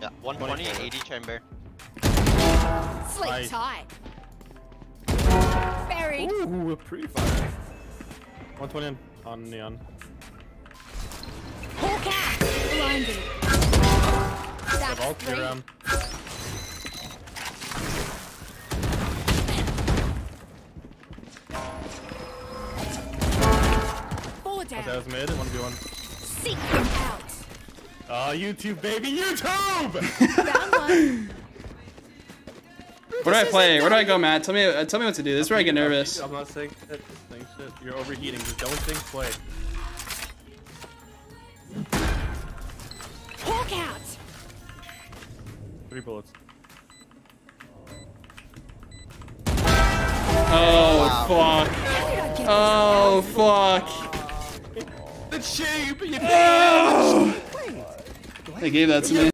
Yeah, 120, 80 chamber. Slick tie. Buried. Ooh, pre-fire. 120 on neon. Whole cat. Blinded. That's all clear. Down. Okay, that was mid, 1v1. Seek him out! Oh, YouTube, baby, YouTube! What do I play? Where do I go, Matt? Tell me what to do. This is where I get nervous. I'm not saying shit. You're overheating. Just don't think play. Hawk out! 3 bullets. Oh, fuck. Oh, fuck. The shape, you know. Oh. They gave that to me.